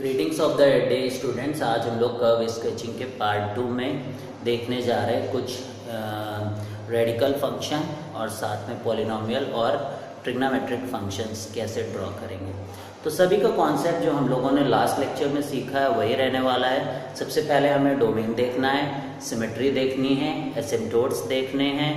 Greetings of the day students, आज हम लोग कर्व स्केचिंग के पार्ट 2 में देखने जा रहे हैं कुछ रेडिकल फंक्शन और साथ में पॉलिनोमियल और ट्रिग्नोमेट्रिक फंक्शंस कैसे ड्रॉ करेंगे। तो सभी का कॉन्सेप्ट जो हम लोगों ने लास्ट लेक्चर में सीखा है वही रहने वाला है। सबसे पहले हमें डोमेन देखना है, सिमेट्री देखनी है, एसिम्प्टोट्स देखने हैं,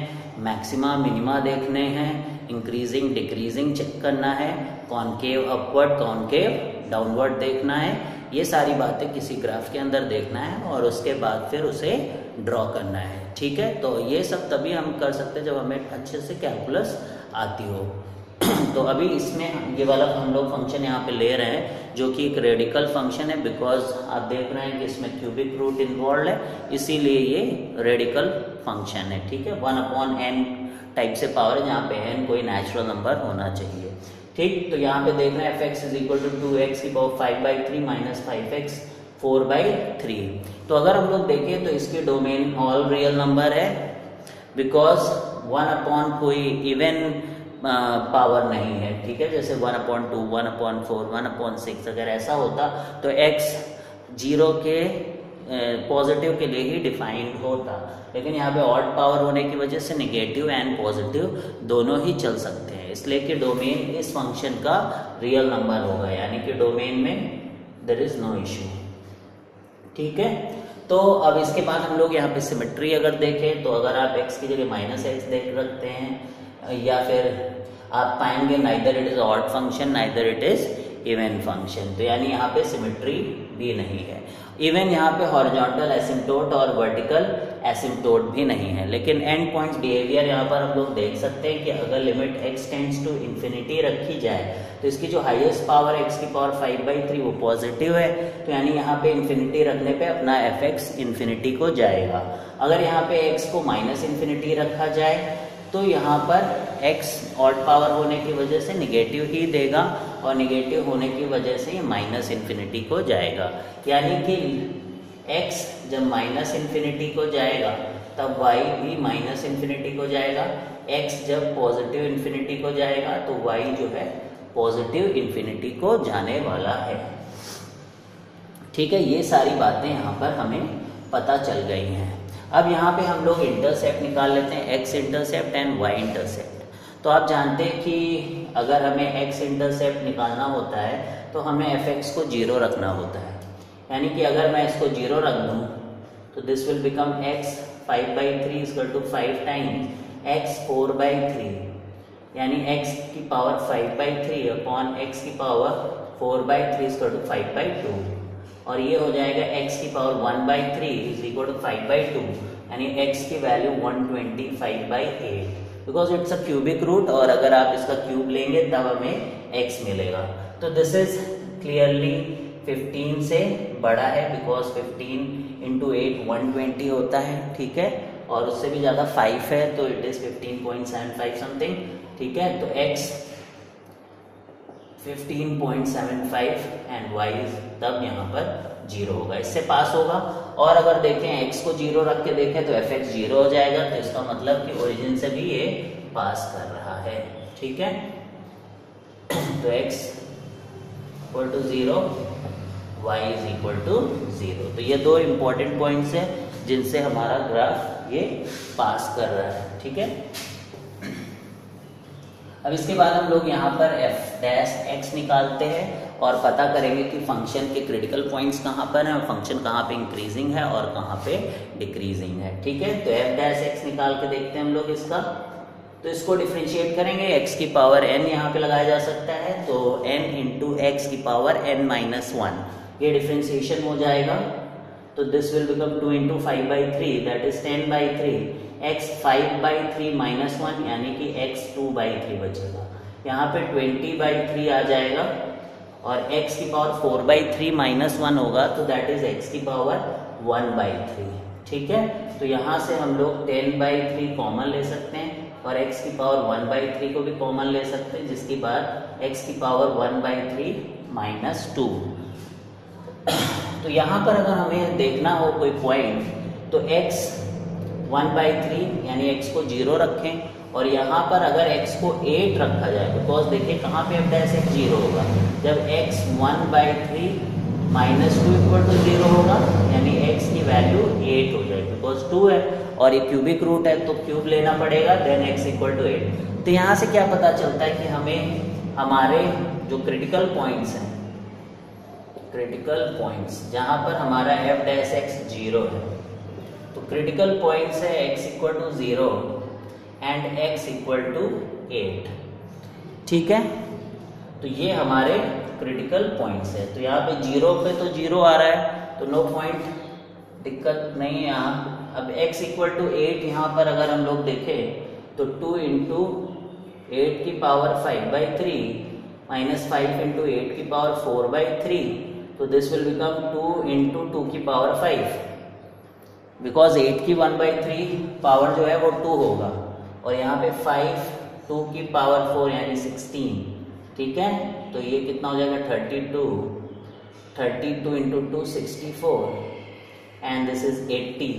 मैक्सिमा मिनिमा देखने हैं, इंक्रीजिंग डिक्रीजिंग चेक करना है, कॉन्केव अपवर्ड कॉन्केव डाउनवर्ड देखना है। ये सारी बातें किसी ग्राफ के अंदर देखना है और उसके बाद फिर उसे ड्रॉ करना है, ठीक है। तो ये सब तभी हम कर सकते हैं जब हमें अच्छे से कैलकुलस आती हो। तो अभी इसमें ये वाला हम लोग फंक्शन यहाँ पे ले रहे हैं जो कि एक रेडिकल फंक्शन है, बिकॉज आप देख रहे हैं कि इसमें क्यूबिक रूट इन्वॉल्व है, इसीलिए ये रेडिकल फंक्शन है, ठीक है। 1/n टाइप से पावर है जहाँ पे n कोई नेचुरल नंबर होना चाहिए, ठीक। तो यहाँ पे देख रहे हैं f(x = 2x^5/3 - 5x^4/3। तो अगर हम लोग देखें तो इसके डोमेन ऑल रियल नंबर है, बिकॉज 1/n कोई इवन पावर नहीं है, ठीक है। जैसे 1/2, 1/4, 1/6 अगर ऐसा होता तो x 0 के पॉजिटिव के लिए ही डिफाइंड होता, लेकिन यहाँ पे ऑड पावर होने की वजह से नेगेटिव एंड पॉजिटिव दोनों ही चल सकते हैं, इसलिए कि डोमेन इस फंक्शन का रियल नंबर होगा, यानी कि डोमेन में देयर इज नो इश्यू, ठीक है। तो अब इसके बाद हम लोग यहाँ पे सिमेट्री अगर देखें तो अगर आप x की जगह -x देख रखते हैं या फिर आप पाएंगे neither it is odd function neither it is even function, तो यानी यहाँ पे सिमेट्री भी नहीं है। इवन यहाँ पे हॉरिजॉन्टल एसिम्प्टोट और वर्टिकल एसिम्प्टोट भी नहीं है, लेकिन एंड पॉइंट्स बिहेवियर यहाँ पर हम लोग देख सकते हैं कि अगर limit x tends to infinity रखी जाए तो इसकी जो हाईएस्ट पावर x^5/3 वो पॉजिटिव है, तो यानी यहाँ पे इन्फिनिटी रखने पे अपना f(x) इन्फिनिटी को जाएगा। अगर यहाँ पे x को -इन्फिनिटी रखा जाए तो यहाँ पर x ऑड पावर होने की वजह से निगेटिव ही देगा और निगेटिव होने की वजह से ये -इन्फिनिटी को जाएगा, यानी कि x जब -इन्फिनिटी को जाएगा तब y भी -इन्फिनिटी को जाएगा, x जब पॉजिटिव इन्फिनिटी को जाएगा तो y जो है पॉजिटिव इन्फिनिटी को जाने वाला है, ठीक है। ये सारी बातें यहाँ पर हमें पता चल गई हैं। अब यहाँ पे हम लोग इंटरसेप्ट निकाल लेते हैं, x intercept and y intercept. तो आप जानते हैं कि अगर हमें x इंटरसेप्ट निकालना होता है तो हमें f(x) को 0 रखना होता है, यानी कि अगर मैं इसको 0 रख दूँ तो this will become x^5/3 = 5 times x^4/3, यानी x^5/3 / x^4/3 = 5/2, और ये हो जाएगा x^1/3 = 5/2, यानी x की value 125/8, because it's a cubic root और अगर आप इसका क्यूब लेंगे तब हमें x मिलेगा। तो दिस इज क्लियरली 15 से बड़ा है, बिकॉज 15 × 8 120 होता है, ठीक है, और उससे भी ज़्यादा 5 है तो इट इज 15.75 समथिंग, ठीक है। तो x 15.75 एंड y तब यहाँ पर 0 होगा, इससे पास होगा। और अगर देखें x को 0 रख के देखें तो f(x) 0 हो जाएगा, तो इसका मतलब कि ओरिजिन से भी ये पास कर रहा है, ठीक है। तो x = 0, y = 0, तो ये दो इम्पॉर्टेंट पॉइंट्स हैं जिनसे हमारा ग्राफ ये पास कर रहा है, ठीक है। अब इसके बाद हम लोग यहाँ पर f'(x) निकालते हैं और पता करेंगे कि फंक्शन के क्रिटिकल पॉइंट्स कहाँ पर हैं और फंक्शन कहाँ पे इंक्रीजिंग है और कहाँ पे डिक्रीजिंग है, ठीक है। तो f'(x) निकाल के देखते हैं हम लोग इसका, तो इसको डिफ्रेंशिएट करेंगे। x^n यहाँ पे लगाया जा सकता है, तो n × x^n - 1 ये डिफ्रेंशिएशन हो जाएगा, तो this will become 2 × 5/3 that is 10/3, x 5/3 - 1 यानी कि x 2/3 बचेगा, यहाँ पे 20/3 आ जाएगा और x^4/3 - 1 होगा, तो दैट इज x^1/3, ठीक है। तो यहाँ से हम लोग 10/3 कॉमन ले सकते हैं और x^1/3 को भी कॉमन ले सकते हैं, जिसके बाद x^1/3 - 2। तो यहाँ पर अगर हमें देखना हो कोई पॉइंट तो x^1/3 यानी x को 0 रखें और यहाँ पर अगर x को 8 रखा जाए, बिकॉज देखिए कहाँ पे f'(x) 0 होगा, जब x 1/3 -2 इक्वल टू 0 होगा, यानी x की वैल्यू 8 हो जाएगी बिकॉज 2 है और ये क्यूबिक रूट है तो क्यूब लेना पड़ेगा, देन x इक्वल टू 8। तो यहाँ से क्या पता चलता है कि हमें हमारे जो क्रिटिकल पॉइंट्स हैं, क्रिटिकल पॉइंट्स जहाँ पर हमारा f डैश x 0 है, तो क्रिटिकल पॉइंट्स है x equal to 0 and x equal to 8, ठीक है। तो ये हमारे क्रिटिकल पॉइंट्स है। तो यहाँ पे 0 पे तो 0 आ रहा है तो नो पॉइंट, दिक्कत नहीं है यहाँ। अब x इक्वल टू 8 यहाँ पर अगर हम लोग देखें तो 2 इंटू 8 की पावर 5/3 माइनस 5 इंटू 8 की पावर 4/3, तो दिस विल बिकम 2 इंटू 2 की पावर 5 बिकॉज 8 की 1/3 पावर जो है वो 2 होगा और यहाँ पे 5 2 की पावर 4 यानी 16, ठीक है। तो ये कितना हो जाएगा 32 इंटू 2 64 एंड दिस इज 80,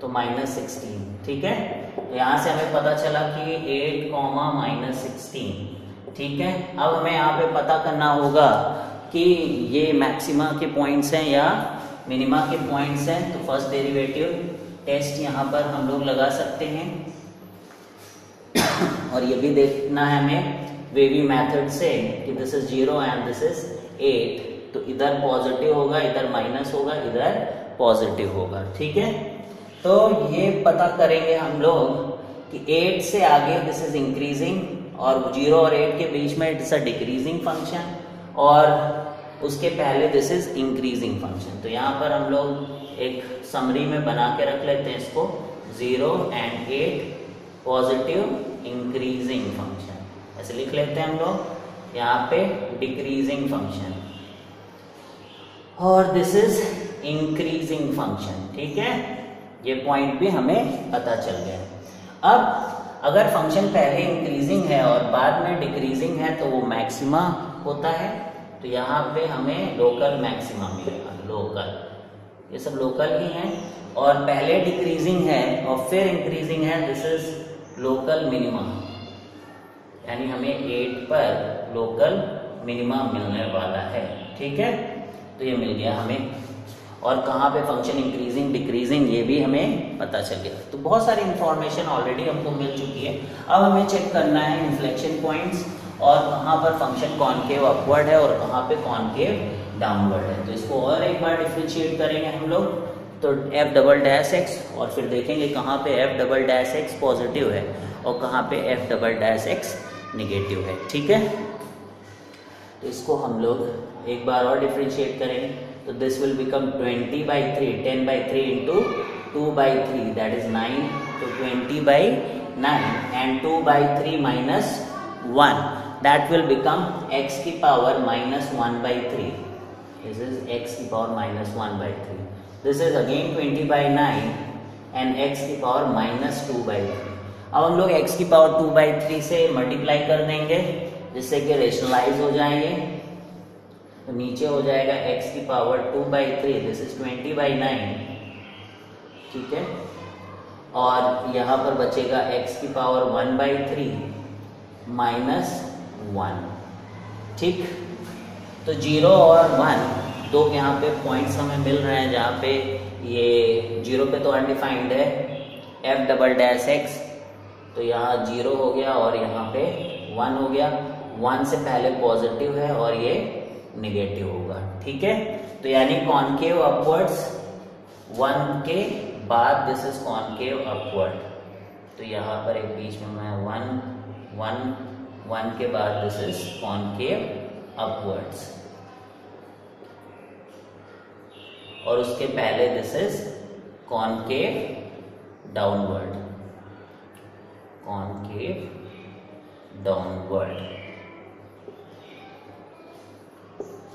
तो -16, ठीक है। तो यहाँ से हमें पता चला कि 8, -16, ठीक है। अब हमें यहाँ पे पता करना होगा कि ये मैक्सिमा के पॉइंट्स हैं या मिनिमा के पॉइंट्स हैं। तो फर्स्ट डेरिवेटिव टेस्ट यहाँ पर हम लोग लगा सकते हैं और ये भी देखना है हमें वेवी मेथड से कि this is 0 and this is 8, तो इधर पॉजिटिव होगा, इधर माइनस होगा, इधर पॉजिटिव होगा, ठीक है। तो ये पता करेंगे हम लोग कि 8 से आगे दिस इज इंक्रीजिंग और 0 और 8 के बीच में इट्स अ डिक्रीजिंग फंक्शन और उसके पहले दिस इज इंक्रीजिंग फंक्शन। तो यहाँ पर हम लोग एक समरी में बना के रख लेते हैं इसको, 0 एंड 8 पॉजिटिव इंक्रीजिंग फंक्शन ऐसे लिख लेते हैं हम लोग, यहाँ पे डिक्रीजिंग फंक्शन और दिस इज इंक्रीजिंग फंक्शन, ठीक है। ये पॉइंट भी हमें पता चल गया। अब अगर फंक्शन पहले इंक्रीजिंग है और बाद में डिक्रीजिंग है तो वो मैक्सिमा होता है। तो यहाँ पे हमें लोकल मैक्सिमा मिलेगा, लोकल, ये सब लोकल ही हैं। और पहले डिक्रीजिंग है और फिर इंक्रीजिंग है, दिस इज लोकल मिनिमा, यानी हमें 8 पर लोकल मिनिमा मिलने वाला है, ठीक है। तो ये मिल गया हमें और कहाँ पे फंक्शन इंक्रीजिंग डिक्रीजिंग ये भी हमें पता चल गया। तो बहुत सारी इन्फॉर्मेशन ऑलरेडी हमको मिल चुकी है। अब हमें चेक करना है इन्फ्लेक्शन पॉइंट्स और कहाँ पर फंक्शन कॉनकेव अपवर्ड है और कहाँ पे कॉनकेव डाउनवर्ड है। तो इसको और एक बार डिफ्रेंशिएट करेंगे हम लोग, तो f"-x और फिर देखेंगे कहाँ पे f"-x पॉजिटिव है और कहाँ पे f"-x नेगेटिव है, ठीक है। तो इसको हम लोग एक बार और डिफ्रेंशिएट करेंगे तो this will become 20/3, 10/3 into 2/3 that is 9, तो 20/9 and 2/3 minus 1 that will become x की पावर -1/3, दिस इज x की power -1/3, this is again 20/9 and x की पावर -2/3। अब हम लोग x की पावर 2/3 से मल्टीप्लाई कर देंगे जिससे कि रेशनलाइज हो जाएंगे, तो नीचे हो जाएगा x की पावर 2/3 दिस इज 20/9, ठीक है। और यहाँ पर बचेगा x की पावर 1/3 माइनस 1, ठीक। तो 0 और 1 दो यहाँ पे पॉइंट्स हमें मिल रहे हैं जहाँ पे ये 0 पे तो अनडिफाइंड है f"-x, तो यहाँ 0 हो गया और यहाँ पे 1 हो गया, 1 से पहले पॉजिटिव है और ये नेगेटिव होगा, ठीक है। तो यानी कॉनकेव अपवर्ड्स 1 के बाद दिस इज कॉनकेव अपवर्ड, तो यहाँ पर एक बीच में मैं 1 के बाद दिस इज कॉनकेव अपवर्ड्स और उसके पहले this is concave downward, concave downward,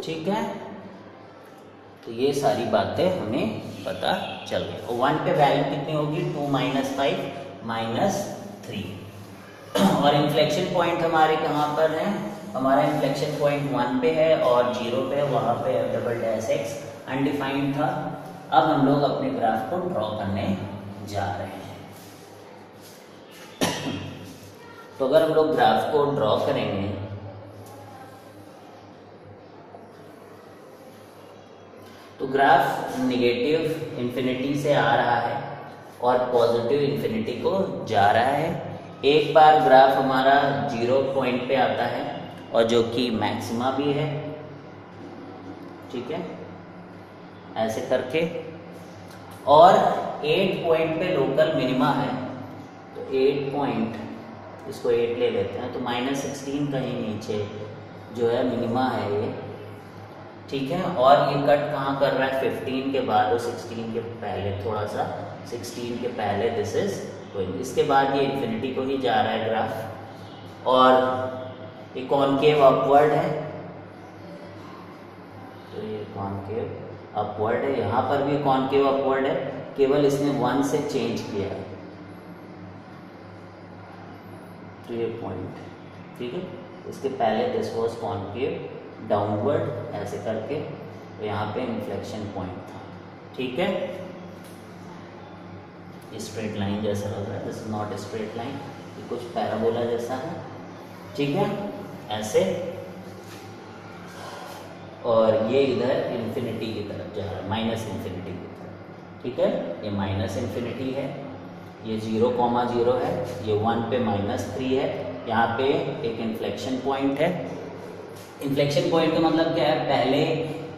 ठीक है। तो ये सारी बातें हमें पता चल गई। और 1 पे वैल्यू कितनी होगी, 2 - 5 -3 और इन्फ्लेक्शन पॉइंट हमारे कहाँ पर है, हमारा इन्फ्लेक्शन पॉइंट 1 पे है और 0 पे, वहाँ पे f"-x अनडिफाइंड था। अब हम लोग अपने ग्राफ को ड्रॉ करने जा रहे हैं। तो अगर हम लोग ग्राफ को ड्रॉ करेंगे ग्राफ नेगेटिव इन्फिनिटी से आ रहा है और पॉजिटिव इन्फिनिटी को जा रहा है। एक बार ग्राफ हमारा जीरो पॉइंट पे आता है और जो कि मैक्सिमा भी है, ठीक है, ऐसे करके, और 8 पॉइंट पे लोकल मिनिमा है। तो 8 पॉइंट, इसको 8 ले लेते हैं, तो -16 कहीं नीचे जो है मिनिमा है ये, ठीक है। और ये कट कहाँ कर रहा है, 15 के बाद और 16 के पहले, थोड़ा सा 16 के पहले, दिस इज गोइंग, इसके बाद ये इन्फिनिटी को ही जा रहा है ग्राफ। और ये कॉनकेव अपवर्ड है, तो ये कॉनकेव अपवर्ड है, यहाँ पर भी कॉनकेव अपवर्ड है, केवल इसने 1 से चेंज किया है, तो ये पॉइंट, ठीक है। इसके पहले दिस वॉज कॉनकेव डाउनवर्ड, ऐसे करके, तो यहाँ पे इन्फ्लेक्शन पॉइंट था, ठीक है। स्ट्रेट लाइन जैसा लग रहा है, this is not straight line, ये कुछ पैराबोला जैसा है, ठीक है, ऐसे। और ये इधर इन्फिनिटी की तरफ जा रहा है, -इन्फिनिटी की तरफ, ठीक है। ये -इन्फिनिटी है, ये 0,0 है, ये 1 पे -3 है, यहाँ पे एक इन्फ्लेक्शन पॉइंट है। इन्फ्लेक्शन पॉइंट का मतलब क्या है, पहले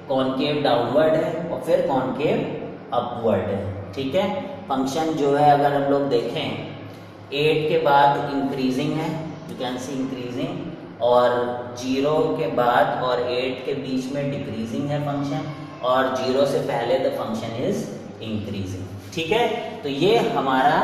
कॉनकेव डाउनवर्ड है और फिर कॉनकेव अपवर्ड है, ठीक है। फंक्शन जो है अगर हम लोग देखें, 8 के बाद इंक्रीजिंग है, यू कैन सी इंक्रीजिंग, और 0 के बाद और 8 के बीच में डिक्रीजिंग है फंक्शन, और 0 से पहले द फंक्शन इज इंक्रीजिंग, ठीक है। तो ये हमारा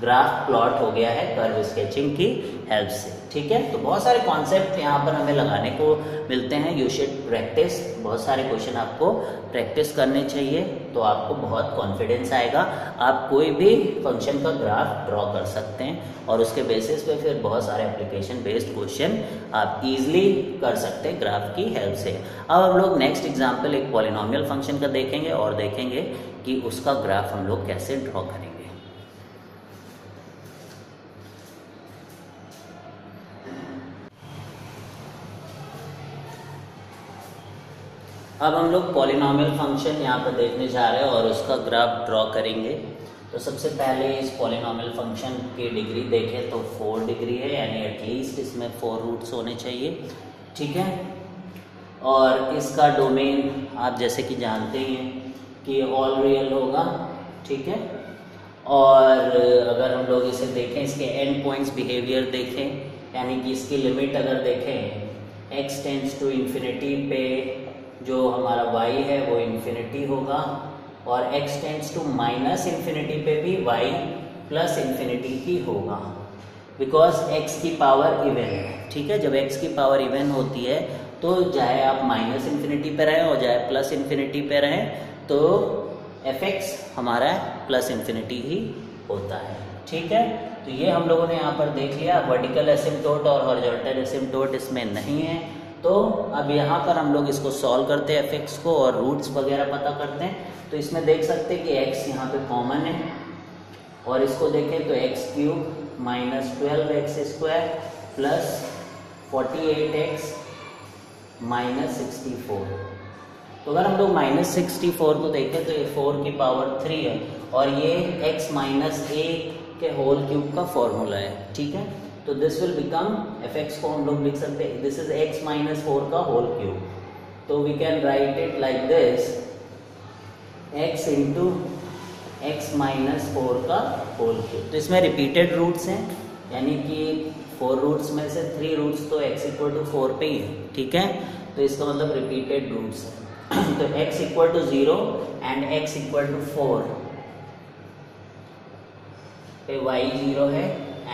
ग्राफ प्लॉट हो गया है कर्व स्केचिंग की हेल्प से, ठीक है। तो बहुत सारे कॉन्सेप्ट यहाँ पर हमें लगाने को मिलते हैं, यू शुड प्रैक्टिस, बहुत सारे क्वेश्चन आपको प्रैक्टिस करने चाहिए, तो आपको बहुत कॉन्फिडेंस आएगा, आप कोई भी फंक्शन का ग्राफ ड्रॉ कर सकते हैं और उसके बेसिस पे फिर बहुत सारे एप्लीकेशन बेस्ड क्वेश्चन आप इजीली कर सकते हैं ग्राफ की हेल्प से। अब हम लोग नेक्स्ट एग्जाम्पल एक पॉलिनोमियल फंक्शन का देखेंगे और देखेंगे कि उसका ग्राफ हम लोग कैसे ड्रॉ करेंगे। अब हम लोग पॉलिनोमियल फंक्शन यहाँ पर देखने जा रहे हैं और उसका ग्राफ ड्रॉ करेंगे। तो सबसे पहले इस पॉलिनोमियल फंक्शन की डिग्री देखें तो 4 डिग्री है, यानी एटलीस्ट इसमें 4 रूट्स होने चाहिए, ठीक है। और इसका डोमेन आप जैसे कि जानते ही हैं कि ऑल रियल होगा, ठीक है। और अगर हम लोग इसे देखें, इसके एंड पॉइंट्स बिहेवियर देखें, यानी कि इसकी लिमिट अगर देखें एक्स टेंड्स टू इन्फिनिटी पे जो हमारा y है वो इन्फिनिटी होगा, और x टेंड्स टू -इन्फिनिटी पे भी y +इन्फिनिटी ही होगा, बिकॉज x की पावर इवन है, ठीक है। जब x की पावर इवन होती है तो चाहे आप -इन्फिनिटी पे रहें और चाहे +इन्फिनिटी पे रहें, तो fx हमारा +इन्फिनिटी ही होता है, ठीक है। तो ये हम लोगों ने यहाँ पर देख लिया, वर्टिकल एसिम्प्टोट और हॉरिजॉन्टल एसिम्प्टोट इसमें नहीं है। तो अब यहाँ पर हम लोग इसको सॉल्व करते हैं एफ को और रूट्स वगैरह पता करते हैं। तो इसमें देख सकते हैं कि x यहाँ पे कॉमन है, और इसको देखें तो x³ -12x² प्लस 48x -64। तो अगर हम लोग -64 को देखें तो ये 4³ है, और ये x-1 के होल क्यूब का फॉर्मूला है, ठीक है। तो दिस विल बिकम fx को हम लोग लिख सकते हैं, दिस इज x-4 का होल क्यूब, तो we can write it like this, x into x-4 का होल क्यूब। तो इसमें रिपीटेड रूट्स हैं, यानी कि 4 रूट्स में से 3 रूट्स तो x=4 पे ही है, ठीक है। तो इसका मतलब रिपीटेड रूट्स हैं। तो x=0 एंड x=4 पे y 0 है,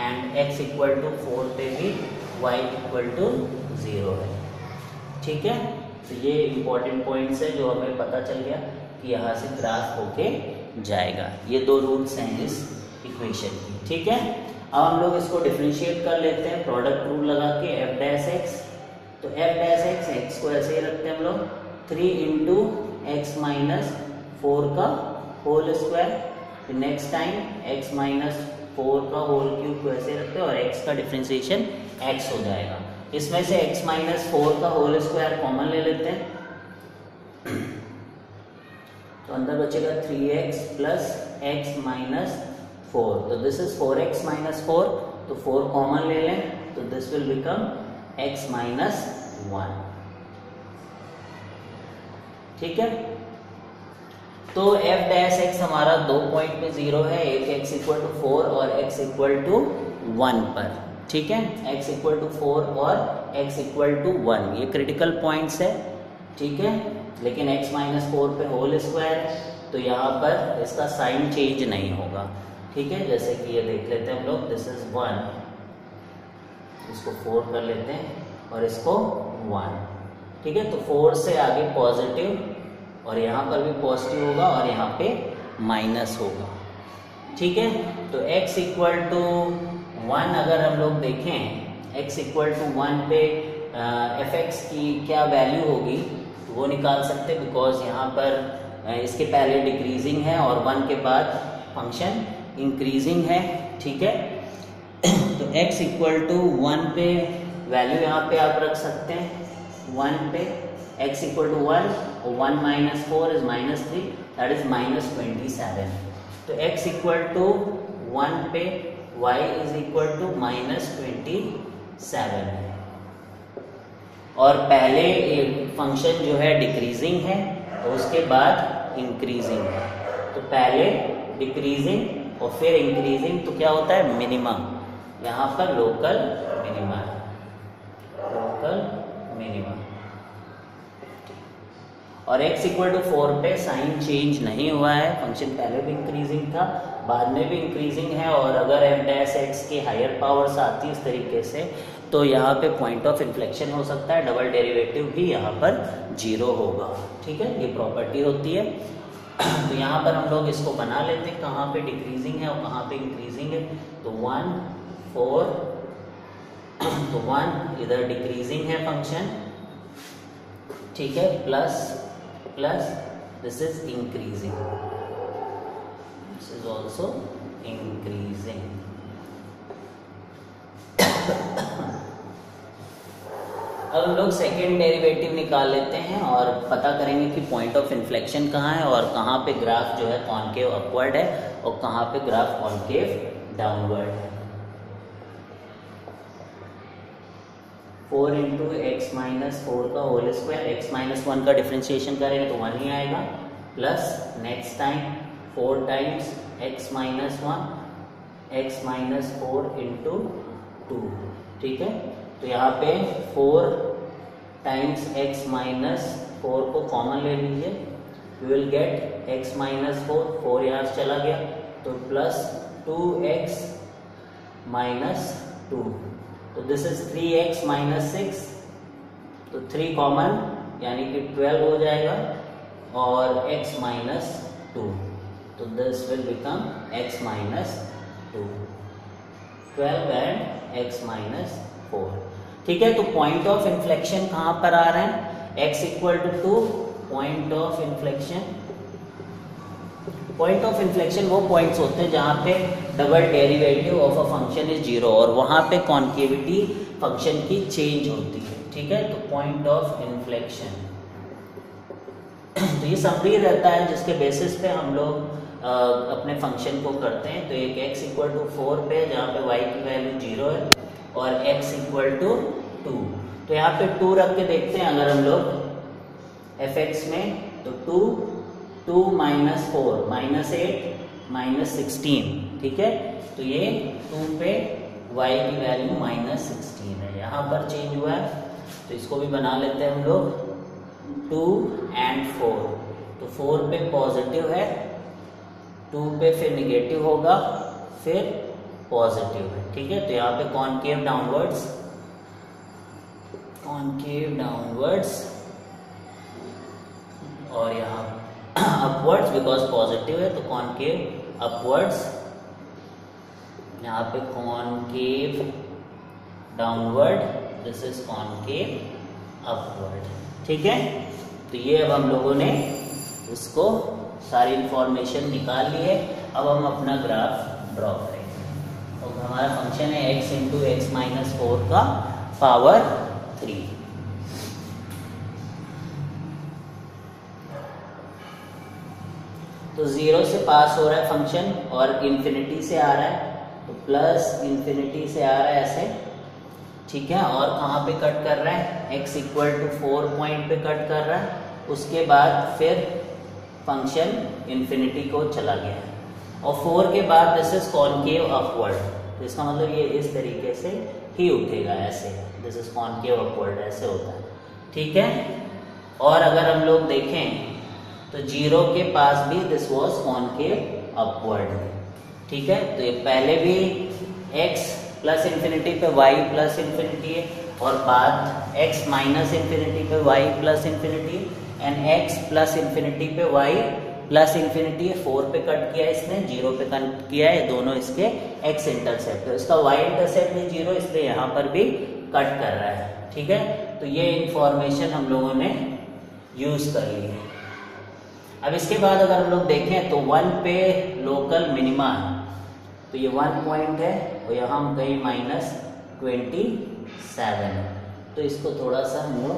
एंड x=4 पे भी y=0 है, ठीक है। तो ये इम्पोर्टेंट पॉइंट्स है जो हमें पता चल गया कि यहाँ से ग्राफ होके जाएगा। ये 2 रूट्स हैं इस इक्वेशन की, ठीक है। अब हम लोग इसको डिफ्रेंशिएट कर लेते हैं प्रोडक्ट रूल लगा के, f-x, तो f-x, x को ऐसे ही रखते हैं हम लोग, 3 × x-4 का whole square, next time x-4 का होल क्यूब को ऐसे रखते हैं और x का डिफ्रेंसिएशन x हो जाएगा। इसमें से x-4 का होल स्क्वायर कॉमन ले लेते हैं, तो अंदर बचेगा 3x प्लस एक्स माइनस 4. तो दिस इज 4x माइनस 4. तो 4 कॉमन ले लें तो this will become x minus 1. ठीक है. तो f डैश x हमारा दो पॉइंट में जीरो है, एक x इक्वल टू 4 और x इक्वल टू 1 पर. ठीक है, x इक्वल टू 4 और x इक्वल टू 1 ये क्रिटिकल पॉइंट्स है. ठीक है, लेकिन x माइनस 4 पे होल स्क्वायर है तो यहाँ पर इसका साइन चेंज नहीं होगा. ठीक है, जैसे कि ये देख लेते हैं हम लोग, दिस इज 1, इसको 4 कर लेते हैं और इसको 1. ठीक है, तो 4 से आगे पॉजिटिव और यहाँ पर भी पॉजिटिव होगा और यहाँ पे माइनस होगा. ठीक है, तो x इक्वल टू 1 अगर हम लोग देखें, x इक्वल टू 1 पे एफ एक्स की क्या वैल्यू होगी वो निकाल सकते, बिकॉज यहाँ पर इसके पहले डिक्रीजिंग है और 1 के बाद फंक्शन इंक्रीजिंग है. ठीक है, तो x इक्वल टू 1 पे वैल्यू यहाँ पे आप रख सकते हैं, 1 पे x इक्वल टू 1 और 1 minus 4 is minus 3, that is minus 27. तो x इक्वल टू 1 पे y is equal to minus 27 है और पहले फंक्शन जो है डिक्रीजिंग है और उसके बाद इंक्रीजिंग है. तो पहले डिक्रीजिंग और फिर इंक्रीजिंग तो क्या होता है मिनिमम, यहाँ पर लोकल मिनिमा है, लोकल मिनिमा. और x इक्वल टू 4 पे साइन चेंज नहीं हुआ है, फंक्शन पहले भी इंक्रीजिंग था बाद में भी इंक्रीजिंग है और अगर f डैश x की हायर पावर्स आती है इस तरीके से तो यहाँ पे पॉइंट ऑफ इन्फ्लेक्शन हो सकता है, डबल डेरिवेटिव भी यहाँ पर 0 होगा. ठीक है, ये प्रॉपर्टी होती है. तो यहाँ पर हम लोग इसको बना लेते हैं कहाँ पे डिक्रीजिंग है और कहाँ पे इंक्रीजिंग है. तो 1 4, तो 1 इधर डिक्रीजिंग है फंक्शन. ठीक है, plus plus this is increasing, this is also increasing. अब हम लोग सेकेंड डेरिवेटिव निकाल लेते हैं और पता करेंगे कि पॉइंट ऑफ इन्फ्लेक्शन कहाँ है और कहाँ पे ग्राफ जो है कॉनकेव अपवर्ड है और कहाँ पे ग्राफ कॉनकेव डाउनवर्ड है. 4 इंटू एक्स माइनस 4 का होल स्क्वायर, एक्स माइनस 1 का डिफ्रेंशिएशन करेंगे तो 1 ही आएगा, plus next time 4 times x minus 1 x minus 4 into 2. ठीक है, तो यहाँ पे 4 टाइम्स x माइनस 4 को कॉमन ले लीजिए, you will get x minus 4, 4 यहाँ से चला गया तो प्लस 2x माइनस 2. तो दिस इज 3x माइनस 6, तो 3 कॉमन यानी कि 12 हो जाएगा और x माइनस 2, तो this will become x minus 2, 12 and x minus 4. ठीक है, तो पॉइंट ऑफ इन्फ्लेक्शन कहाँ पर आ रहे हैं, x equal to 2. Point of inflection, point of inflection वो पॉइंट्स होते हैं जहाँ पे double derivative of a function is 0 और वहाँ पे कॉन्केविटी फंक्शन की चेंज होती है. ठीक है, तो पॉइंट ऑफ इन्फ्लेक्शन तो ये समरी रहता है जिसके बेसिस पे हम लोग अपने फंक्शन को करते हैं. तो एक x इक्वल टू 4 पे जहाँ पे y की वैल्यू 0 है और x इक्वल टू 2, तो यहाँ पे 2 रख के देखते हैं अगर हम लोग एफ एक्स में, तो 2 माइनस 4 माइनस 8 माइनस 16. ठीक है, तो ये 2 पे y की वैल्यू माइनस 16 है, यहाँ पर चेंज हुआ है तो इसको भी बना लेते हैं हम लोग, 2 एंड 4. तो 4 पे पॉजिटिव है, 2 पे फिर निगेटिव होगा फिर पॉजिटिव है. ठीक है, तो यहाँ पे कॉनकेव डाउनवर्ड्स, कॉनकेव डाउनवर्ड्स और यहाँ अपवर्ड्स बिकॉज पॉजिटिव है, तो कॉनकेव अपवर्ड्स, यहाँ पे concave downward, this is concave upward. ठीक है, तो ये अब हम लोगों ने इसको सारी इंफॉर्मेशन निकाल ली है. अब हम अपना ग्राफ ड्रॉ करें. तो हमारा फंक्शन है x इंटू एक्स माइनस 4 का पावर 3. तो जीरो से पास हो रहा है फंक्शन और इन्फिनिटी से आ रहा है, तो प्लस इन्फिनिटी से आ रहा है ऐसे, ठीक है। और कहाँ पे कट कर रहा है, x इक्वल टू 4 पॉइंट पे कट कर रहा है। उसके बाद फिर फंक्शन इन्फिनिटी को चला गया है और 4 के बाद दिस इज कॉनकेव अपवर्ड, इसका मतलब ये इस तरीके से ही उठेगा ऐसे, दिस इज कॉनकेव अपवर्ड ऐसे होता है, ठीक है। और अगर हम लोग देखें तो जीरो के पास भी दिस वॉज कॉनकेव अपवर्ड, ठीक है। तो ये पहले भी x प्लस इन्फिनिटी पे y प्लस इन्फिनिटी है और बाद x माइनस इन्फिनिटी पे y plus infinity and x plus infinity पे y प्लस इन्फिनिटी है। 4 पे कट किया है इसने, 0 पे कट किया है, दोनों इसके x इंटरसेप्ट, तो इसका y इंटरसेप्ट भी 0, इसलिए यहाँ पर भी कट कर रहा है, ठीक है। तो ये इंफॉर्मेशन हम लोगों ने यूज कर ली है। अब इसके बाद अगर हम लोग देखें तो 1 पे लोकल मिनिमा है, तो ये 1 पॉइंट है और यहाँ हम गई -27, तो इसको थोड़ा सा हम लोग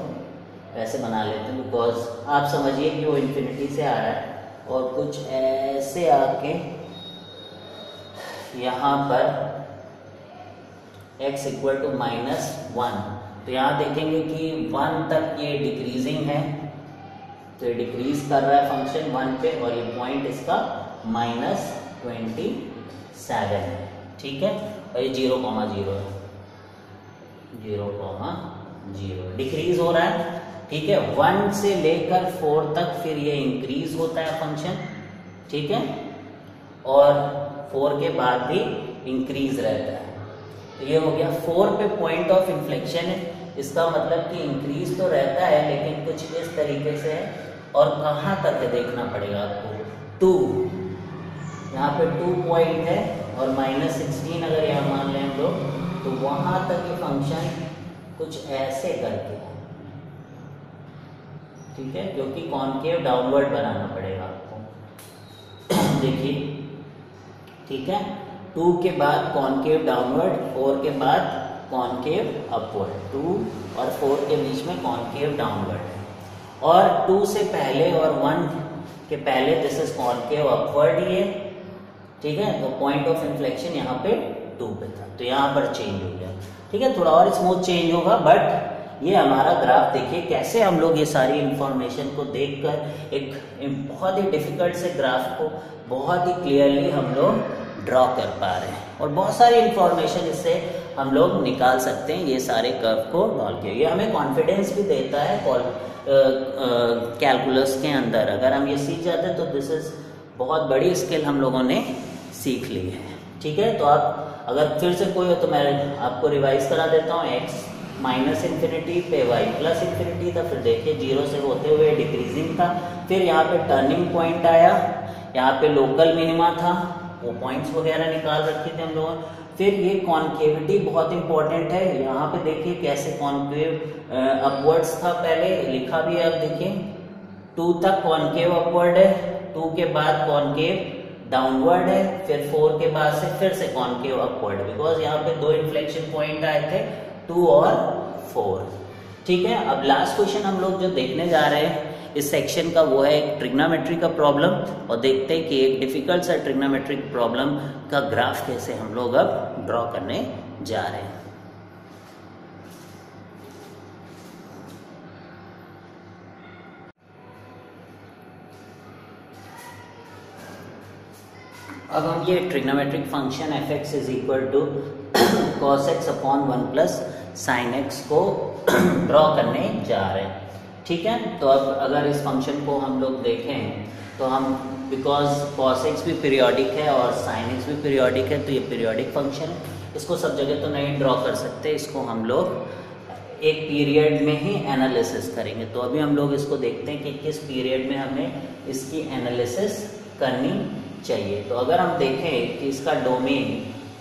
ऐसे बना लेते हैं, बिकॉज आप समझिए कि वो इन्फिनिटी से आ रहा है और कुछ ऐसे आके यहाँ पर x इक्वल टू -1, तो यहाँ देखेंगे कि 1 तक ये डिक्रीजिंग है, तो ये डिक्रीज कर रहा है फंक्शन 1 पे और ये पॉइंट इसका -27 है, ठीक है। और ये 0,0 डिक्रीज हो रहा है, ठीक है। 1 से लेकर 4 तक फिर ये इंक्रीज होता है फंक्शन, ठीक है, और 4 के बाद भी इंक्रीज रहता है। तो ये हो गया। 4 पे पॉइंट ऑफ इन्फ्लेक्शन है, इसका मतलब कि इंक्रीज तो रहता है लेकिन कुछ इस तरीके से है। और कहाँ तक है देखना पड़ेगा आपको, 2, यहाँ पे 2 पॉइंट है और -16 अगर यहाँ मान लें हम लोग, तो वहाँ तक ये फंक्शन कुछ ऐसे करके, ठीक है, क्योंकि कॉनकेव डाउनवर्ड बनाना पड़ेगा आपको, देखिए, ठीक है। 2 के बाद कॉनकेव डाउनवर्ड, 4 के बाद कॉनकेव अपवर्ड, 2 और 4 के बीच में कॉनकेव डाउनवर्ड, और 2 से पहले और 1 के पहले दिस इज कॉनकेव अपवर्ड ही है, ठीक है। तो पॉइंट ऑफ इन्फ्लेक्शन यहाँ पे 2 पे था, तो यहाँ पर चेंज हो गया, ठीक है, थोड़ा और स्मूथ चेंज होगा। बट ये हमारा ग्राफ देखिए कैसे हम लोग ये सारी इंफॉर्मेशन को देखकर एक बहुत ही डिफिकल्ट से ग्राफ को बहुत ही क्लियरली हम लोग ड्रॉ कर पा रहे हैं और बहुत सारी इंफॉर्मेशन इससे हम लोग निकाल सकते हैं। ये सारे कर्व को डॉल के, ये हमें कॉन्फिडेंस भी देता है कैलकुलस के अंदर। अगर हम ये सीख जाते हैं तो दिस इज बहुत बड़ी स्किल हम लोगों ने सीख ली है, ठीक है। तो आप अगर फिर से कोई हो तो मैं आपको रिवाइज करा देता हूँ। x -इन्फिनिटी पे y प्लस इन्फिनिटी था, फिर देखिए 0 से होते हुए डिक्रीजिंग था, फिर यहाँ पे टर्निंग पॉइंट आया, यहाँ पे लोकल मिनिमा था, वो पॉइंट्स वगैरह निकाल रखे थे हम लोगों ने। फिर ये कॉन्केविटी बहुत इंपॉर्टेंट है, यहाँ पे देखिए कैसे कॉन्केव अपवर्ड्स था, पहले लिखा भी है, आप देखिए 2 तक कॉन्केव अपवर्ड है, 2 के बाद कॉनकेव डाउनवर्ड है, फिर 4 के बाद से फिर से कॉनकेव अपवर्ड, बिकॉज यहाँ पे 2 इन्फ्लेक्शन पॉइंट आए थे, 2 और 4, ठीक है। अब लास्ट क्वेश्चन हम लोग जो देखने जा रहे हैं इस सेक्शन का वो है एक ट्रिग्नोमेट्री का प्रॉब्लम, और देखते हैं कि एक डिफिकल्ट सा ट्रिग्नोमेट्रिक प्रॉब्लम का ग्राफ कैसे हम लोग अब ड्रॉ करने जा रहे हैं। अब हम ये trigonometric function f(x) is equal to cos x upon 1 plus sine x को ड्रॉ करने जा रहे हैं, ठीक है। तो अब अगर इस फंक्शन को हम लोग देखें तो हम, बिकॉज कॉस एक्स भी पीरियोडिक है और साइन एक्स भी पीरियोडिक है, तो ये पीरियोडिक फंक्शन है, इसको सब जगह तो नहीं ड्रॉ कर सकते, इसको हम लोग एक पीरियड में ही एनालिसिस करेंगे। तो अभी हम लोग इसको देखते हैं कि किस पीरियड में हमें इसकी एनालिसिस करनी चाहिए। तो अगर हम देखें कि इसका डोमेन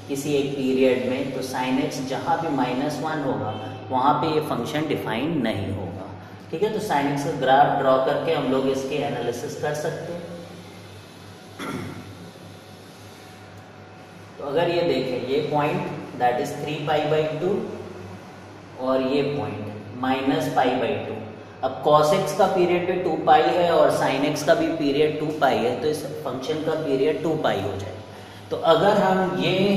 किसी एक पीरियड में, तो साइन एक्स जहाँ भी -1 होगा वहाँ पे ये फंक्शन डिफाइन नहीं होगा, ठीक है। तो साइन एक्स का ग्राफ ड्रॉ करके हम लोग इसके एनालिसिस कर सकते हैं। तो अगर ये देखें, ये पॉइंट दैट इज 3π/2 और ये पॉइंट -π/2, अब cos x का पीरियड पे 2 पाई है और sin x का भी पीरियड 2 पाई है, तो इस फंक्शन का पीरियड 2 पाई हो जाए। तो अगर हम ये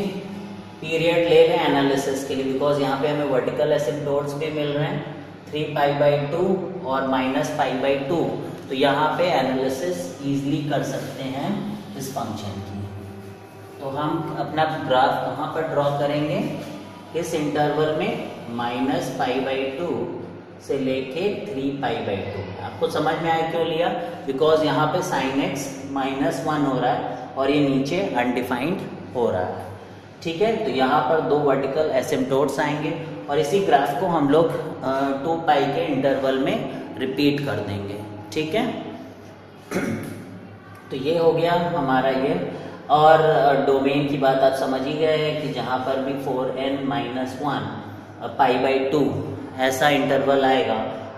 पीरियड ले लें एनालिसिस के लिए, बिकॉज यहाँ पे हमें वर्टिकल एसिम्प्टोट्स भी मिल रहे हैं 3 पाई बाई 2 और -π/2, तो यहाँ पे एनालिसिस ईजिली कर सकते हैं इस फंक्शन की। तो हम अपना ग्राफ कहाँ पर ड्रॉ करेंगे, इस इंटरवल में -π/2 से लेके 3 पाई बाई 2। आपको समझ में आया क्यों लिया, बिकॉज यहाँ पे sin x -1 हो रहा है और ये नीचे अनडिफाइंड हो रहा है, ठीक है। तो यहाँ पर दो वर्टिकल एसिम्प्टोट्स आएंगे और इसी ग्राफ को हम लोग 2 पाई के इंटरवल में रिपीट कर देंगे, ठीक है। तो ये हो गया हमारा ये, और डोमेन की बात आप समझ ही गए हैं कि जहाँ पर भी 4n - 1 पाई बाई 2 ऐसा इंटरवल आएगा,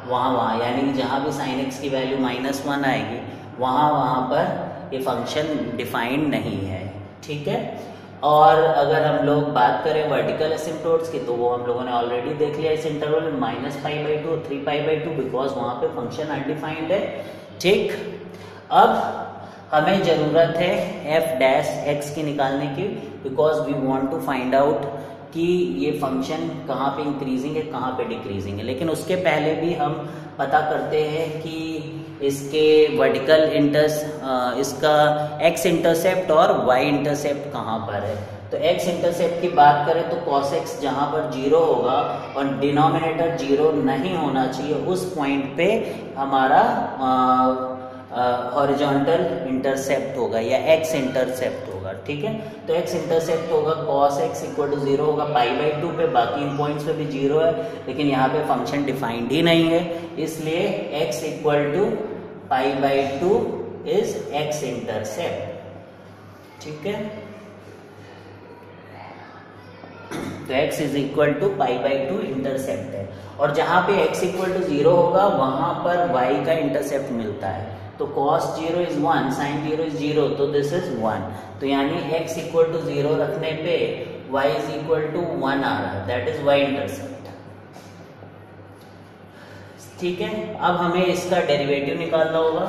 वहाँ यानी जहाँ भी साइन एक्स की वैल्यू -1 आएगी वहाँ पर ये फंक्शन डिफाइंड नहीं है, ठीक है। और अगर हम लोग बात करें वर्टिकल एसिम्प्टोट्स की, तो वो हम लोगों ने ऑलरेडी देख लिया इस इंटरवल में -π/2 और 3 पाई बाई 2, बिकॉज वहाँ पे फंक्शन अनडिफाइंड है, ठीक। अब हमें ज़रूरत है f' की निकालने की, because we want to find out कि ये फंक्शन कहाँ पे इंक्रीजिंग है कहाँ पे डिक्रीजिंग है। लेकिन उसके पहले भी हम पता करते हैं कि इसके वर्टिकल इसका x इंटरसेप्ट और y इंटरसेप्ट कहाँ पर है। तो x इंटरसेप्ट की बात करें तो cos x जहाँ पर 0 होगा और डिनोमिनेटर 0 नहीं होना चाहिए, उस पॉइंट पे हमारा हॉरिजॉन्टल इंटरसेप्ट होगा या x इंटरसेप्ट होगा, ठीक है। तो x इंटरसेप्ट होगा cos x इक्वल टू 0 होगा π/2 पे, बाकी इन पॉइंट्स पे भी 0 है लेकिन यहाँ पे फंक्शन डिफाइंड ही नहीं है, इसलिए x equal to π/2 is x intercept, ठीक है। तो x is equal to π/2 intercept है, और जहाँ पे x इक्वल टू 0 होगा वहाँ पर y का इंटरसेप्ट मिलता है। तो cos 0 is 1, sin 0 is 0, तो दिस इज 1। तो यानी x इक्वल टू 0 रखने पे y इज इक्वल टू 1 आ रहा है, दैट इज y इंटरसेप्ट, ठीक है। अब हमें इसका डेरिवेटिव निकालना होगा।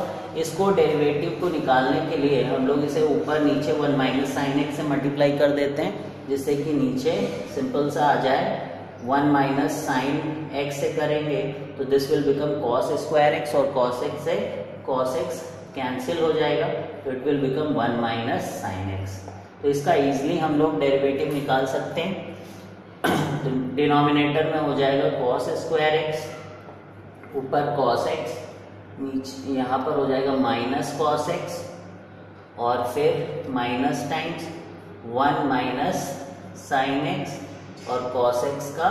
इसको डेरिवेटिव को निकालने के लिए हम लोग इसे ऊपर नीचे 1 - sin x से मल्टीप्लाई कर देते हैं, जिससे कि नीचे सिंपल सा आ जाए 1 - sin x से करेंगे तो this will become cos square x, और cos x से cos x कैंसिल हो जाएगा तो it will become 1 - sin x। तो इसका इजीली हम लोग डेरिवेटिव निकाल सकते हैं। तो डिनोमिनेटर में हो जाएगा cos square x, ऊपर cos x, नीचे यहाँ पर हो जाएगा -cos x और फिर माइनस टाइम्स 1 - sin x और cos x का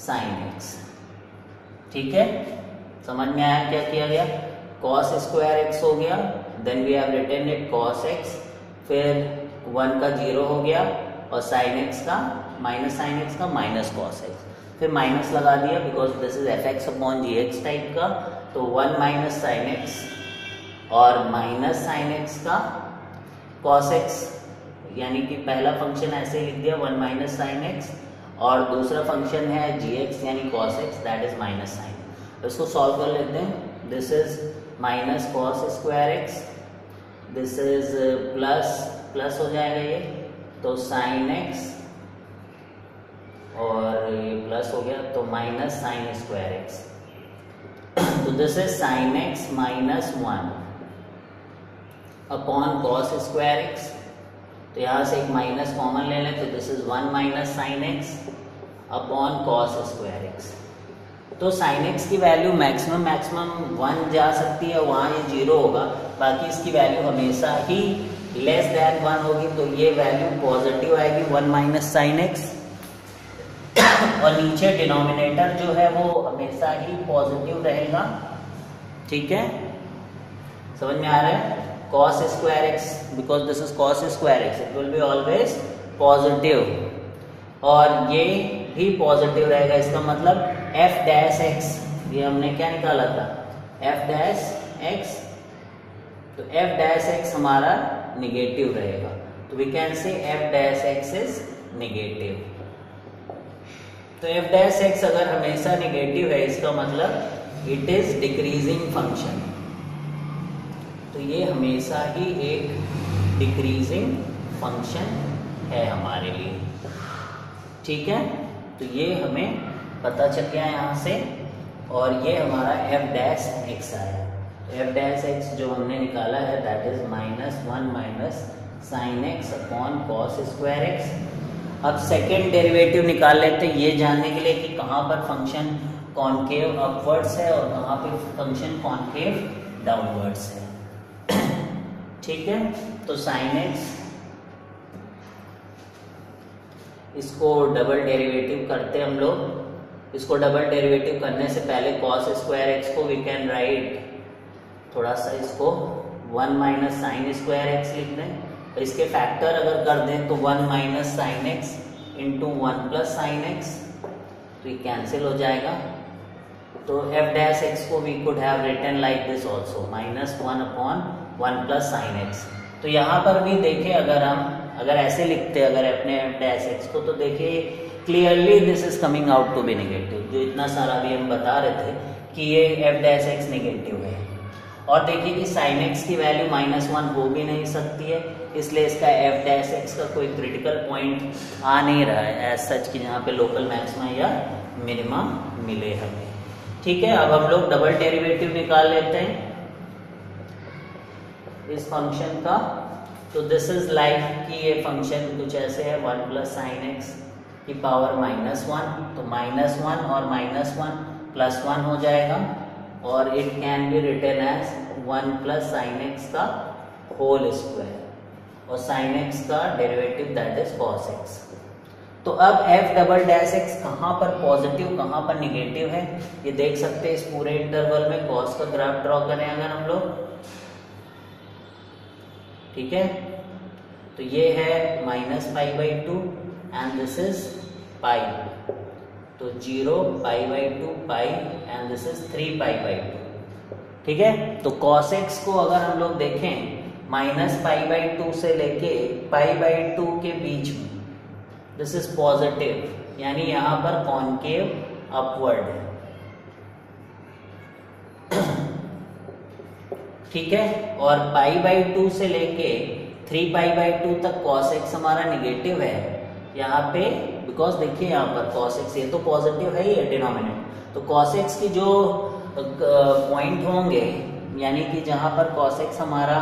-sin x, ठीक है। समझ में आया क्या किया गया, cos square x हो गया, then we have written it cos x, फिर 1 का 0 हो गया और sin x का -cos x, फिर माइनस लगा दिया because this is f(x/gx) type का, तो 1 - sin x और -sin x का cos x, यानी कि पहला फंक्शन ऐसे लिख दिया 1 - sin x और दूसरा फंक्शन है gx यानी cos x, that is -sin। इसको सॉल्व कर लेते हैं, this is -cos square x, this is plus हो जाएगा ये, तो sin x और ये प्लस हो गया तो -sin square x, तो this is sin x - 1 upon cos square x। तो यहाँ से एक माइनस कॉमन ले लें तो this is 1 - sin x upon cos square x। तो sin x की वैल्यू मैक्सिमम 1 जा सकती है, वहाँ ये 0 होगा, बाकी इसकी वैल्यू हमेशा ही < <1 होगी, तो ये वैल्यू पॉजिटिव आएगी 1 - sin x, और नीचे डिनोमिनेटर जो है वो हमेशा ही पॉजिटिव रहेगा, ठीक है। समझ में आ रहा है, cos square x, because this is cos square x, it will be always positive और ये भी पॉजिटिव रहेगा। इसका मतलब f' x, ये हमने क्या निकाला था f' x, तो f' x हमारा निगेटिव रहेगा, तो we can say f' x is negative, तो एफ डैश एक्स अगर हमेशा निगेटिव है इसका मतलब इट इज डिक्रीजिंग फंक्शन, तो ये हमेशा ही एक डिक्रीजिंग फंक्शन है हमारे लिए। ठीक है, तो ये हमें पता चल गया यहाँ से, और ये हमारा एफ डैश एक्स आया। एफ डैश एक्स जो हमने निकाला है that is -1 sine x upon cos square x. अब सेकेंड डेरिवेटिव निकाल लेते हैं ये जानने के लिए कि कहाँ पर फंक्शन कॉन्केव अपवर्ड्स है और कहाँ पर फंक्शन कॉन्केव डाउनवर्ड्स है। ठीक है, तो साइन एक्स, इसको डबल डेरिवेटिव करते हैं हम लोग। इसको डबल डेरिवेटिव करने से पहले कॉस स्क्वायर एक्स को वी कैन राइट, थोड़ा सा इसको 1 माइनस साइन स्क्वायर एक्स लिख दें, तो इसके फैक्टर अगर कर दें तो 1 minus sine x into 1 plus sine x, तो ये कैंसिल हो जाएगा। तो एफ डैश एक्स को we could have written like this also -1 upon 1 plus sine x. तो यहाँ पर भी देखें, अगर हम ऐसे लिखते अगर अपने एफ डैश एक्स को, तो देखिए clearly this is coming out to be negative. जो इतना सारा भी हम बता रहे थे कि ये एफ डैश एक्स निगेटिव है, और देखिए कि साइन एक्स की वैल्यू -1 हो भी नहीं सकती है, इसलिए इसका एफ डैश एक्स का कोई क्रिटिकल पॉइंट आ नहीं रहा है एज सच कि जहाँ पे लोकल मैक्सिमा या मिनिमा मिले हमें। ठीक है, अब हम लोग डबल डेरिवेटिव निकाल लेते हैं इस फंक्शन का। तो दिस इज लाइक कि ये फंक्शन कुछ ऐसे है 1 प्लस साइन एक्स की पावर -1, तो -1 और -1 +1 हो जाएगा, और it can be written as 1 plus sine x का होल स्क्वायर, और साइन एक्स का derivative that is cos x. तो अब f डबल डैश एक्स कहाँ पर पॉजिटिव कहाँ पर निगेटिव है ये देख सकते हैं। इस पूरे इंटरवल में कॉस का ग्राफ ड्रॉ करें अगर हम लोग, ठीक है, तो ये है -π/2 एंड दिस इज पाई, तो 0 π/2 पाई एंड दिस इज 3 π/2। ठीक है, तो cos x को अगर हम लोग देखें -π/2 से लेके π/2 के बीच में, दिस इज पॉजिटिव, यानी यहाँ पर कॉन्केव अपवर्ड है। ठीक है, और π/2 से लेके 3 π/2 तक cos x हमारा निगेटिव है यहाँ पे, बिकॉज देखिए यहाँ पर cos x ये तो पॉजिटिव है ही डिनोमिनेटर, तो cos x की जो पॉइंट होंगे यानी कि जहाँ पर cos x हमारा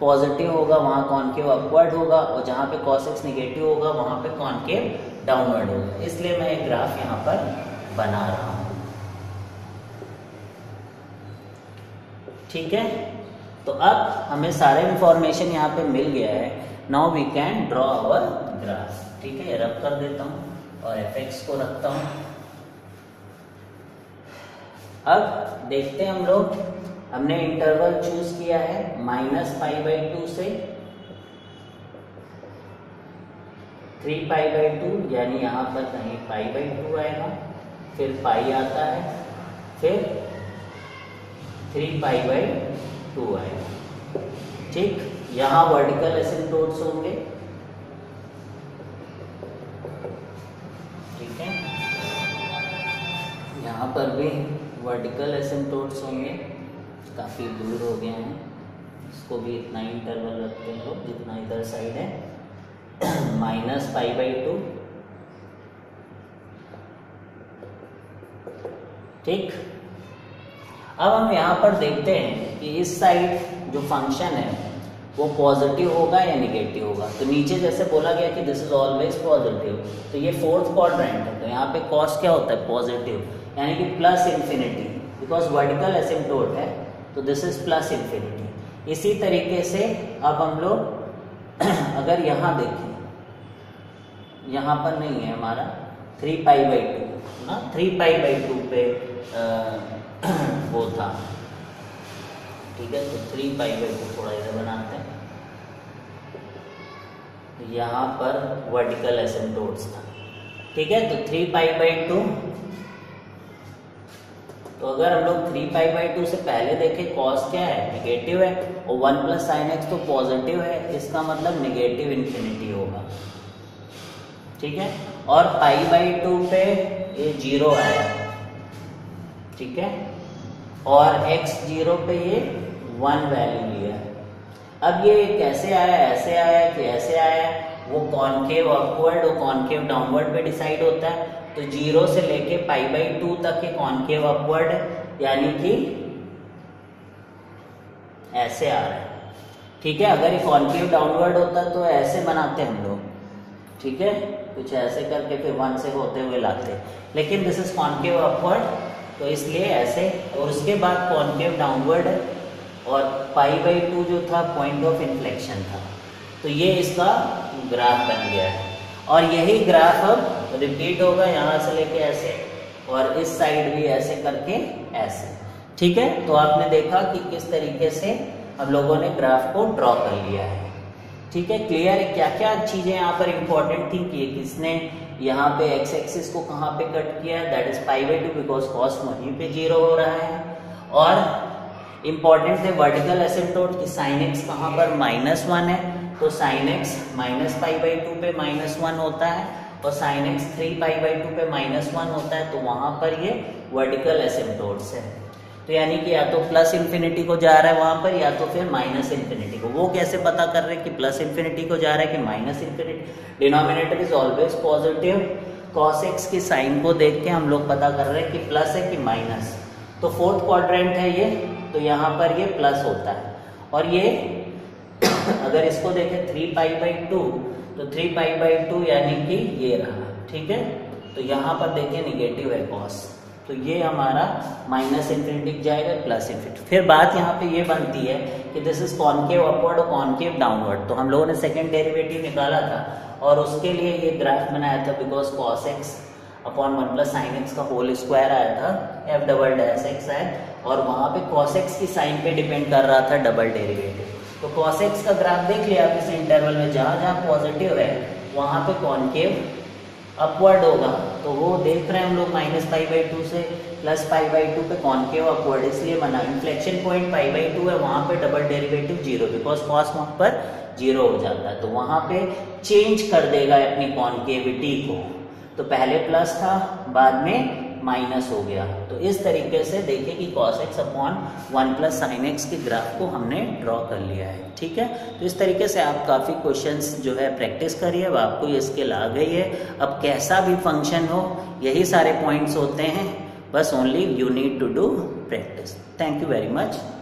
पॉजिटिव होगा वहाँ कॉन्केव अपवर्ड होगा, और जहाँ पे cos x निगेटिव होगा वहाँ पे कॉन्केव डाउनवर्ड होगा। इसलिए मैं एक ग्राफ यहाँ पर बना रहा हूँ। ठीक है, तो अब हमें सारे इंफॉर्मेशन यहाँ पे मिल गया है। Now we can draw our graph. ठीक है, रब कर देता हूँ और fx को रखता हूँ। अब देखते हैं हम लोग, हमने इंटरवल चूज किया है -π/2 से 3 π/2, यानी यहाँ पर कहीं π/2 आएगा, फिर पाई आता है, फिर 3 π/2 आएगा। ठीक, यहाँ वर्टिकल एसिम्प्टोट्स होंगे। यहाँ पर भी वर्टिकल एसिम्प्टोट्स होंगे, काफ़ी दूर हो गए हैं, इसको भी इतना ही इंटरवल रखते हैं लोग जितना इधर साइड है। -π/2, ठीक। अब हम यहाँ पर देखते हैं कि इस साइड जो फंक्शन है वो पॉजिटिव होगा या निगेटिव होगा। तो नीचे जैसे बोला गया कि दिस इज ऑलवेज पॉजिटिव, तो ये 4th क्वाड्रेंट है, तो यहाँ पे कॉस क्या होता है पॉजिटिव, यानी कि +∞, बिकॉज वर्टिकल एसिम्प्टोट है, तो दिस इज +∞। इसी तरीके से अब हम लोग अगर यहाँ देखें, यहाँ पर नहीं है हमारा 3 π/2 ना, 3 π/2 पे वो था। ठीक है, तो 3 π/2 थोड़ा इधर बनाते हैं, यहाँ पर वर्टिकल एसिम्प्टोट्स था। ठीक है, तो 3 π/2, तो अगर हम लोग 3 π/2 से पहले देखें cos क्या है निगेटिव है, और 1 प्लस साइन एक्स तो पॉजिटिव है, इसका मतलब निगेटिव इन्फिनिटी होगा। ठीक है, और π/2 पे ये जीरो आया, ठीक है, और एक्स जीरो पे ये वन वैल्यू लिया। अब ये कैसे आया, ऐसे आया कि ऐसे आया, वो कॉन्केव अपवर्ड और कॉन्केव डाउनवर्ड पे डिसाइड होता है। तो जीरो से लेके पाई बाई 2 तक ये कॉन्केव अपवर्ड है, यानी कि ऐसे आ रहा है, ठीक है। अगर ये कॉन्केव डाउनवर्ड होता तो ऐसे बनाते हम लोग, ठीक है, कुछ ऐसे करके फिर वन से होते हुए लाते, लेकिन दिस इज कॉन्केव अपवर्ड तो इसलिए ऐसे। और उसके बाद कॉन्केव डाउनवर्ड और पाई बाई 2 जो था पॉइंट ऑफ इन्फ्लेक्शन था, तो ये इसका ग्राफ बन गया है। और यही ग्राफ अब रिपीट होगा यहाँ से लेके ऐसे, और इस साइड भी ऐसे करके ऐसे, ठीक है। तो आपने देखा कि किस तरीके से हम लोगों ने ग्राफ को ड्रॉ कर लिया है, ठीक है, क्लियर है। क्या क्या चीज़ें यहाँ पर इम्पोर्टेंट थी कि किसने यहाँ पे एक्स एक्सिस को कहाँ पे कट किया, that is pi by 2 because cos वहीं पे जीरो हो रहा है। और इम्पॉर्टेंट थे वर्टिकल एसिम्प्टोट कि साइन एक्स कहाँ पर -1 है, तो साइन एक्स -π/2 पे -1 होता है, और साइन एक्स 3π/2 पे -1 होता है, तो वहाँ पर ये वर्टिकल एसिम्प्टोट्स है। तो यानी कि या तो प्लस इन्फिनिटी को जा रहा है वहाँ पर, या तो फिर माइनस इन्फिनिटी को। वो कैसे पता कर रहे हैं कि प्लस इन्फिनिटी को जा रहा है कि minus infinity, denominator is always positive, cos x की साइन को देख के हम लोग पता कर रहे हैं कि प्लस है कि माइनस। तो फोर्थ क्वाड्रेंट है ये, तो यहाँ पर ये प्लस होता है। और ये अगर इसको देखें 3π/2, तो 3π/2 यानी कि ये रहा, ठीक है। तो यहाँ पर देखें निगेटिव है कॉस, तो ये हमारा माइनस इन्फिनिटी जाएगा प्लस इन्फिनिटी। फिर बात यहाँ पे ये बनती है कि दिस इज कॉन्केव अपवर्ड और कॉन्केव डाउनवर्ड, तो हम लोगों ने सेकंड डेरिवेटिव निकाला था और उसके लिए ये ग्राफ बनाया था, because cos x upon 1 + sin x का होल स्क्वायर आया था, f′x आया, और वहाँ पे कॉस एक्स की साइन पे डिपेंड कर रहा था डबल डेरिवेटिव। तो कॉस एक्स का ग्राफ देख लिया आप, इस इंटरवल में जहाँ जहाँ पॉजिटिव है वहाँ पे कॉन्केव अपवर्ड होगा, तो वो देख रहे हैं हम लोग -π/2 से +π/2 पे कॉन्केव अपवर्ड, इसलिए बना। इन्फ्लेक्शन पॉइंट π/2 है, वहाँ पे double derivative zero, because cos वहाँ पर जीरो हो जाता है, तो वहाँ पे चेंज कर देगा अपनी कॉन्केविटी को। तो पहले प्लस था, बाद में माइनस हो गया। तो इस तरीके से देखिए कि cos x upon 1 + sin x के ग्राफ को हमने ड्रॉ कर लिया है, ठीक है। तो इस तरीके से आप काफ़ी क्वेश्चंस जो है प्रैक्टिस करिए, अब आपको ये स्किल आ गई है। अब कैसा भी फंक्शन हो यही सारे पॉइंट्स होते हैं, बस only you need to do practice. Thank you very much.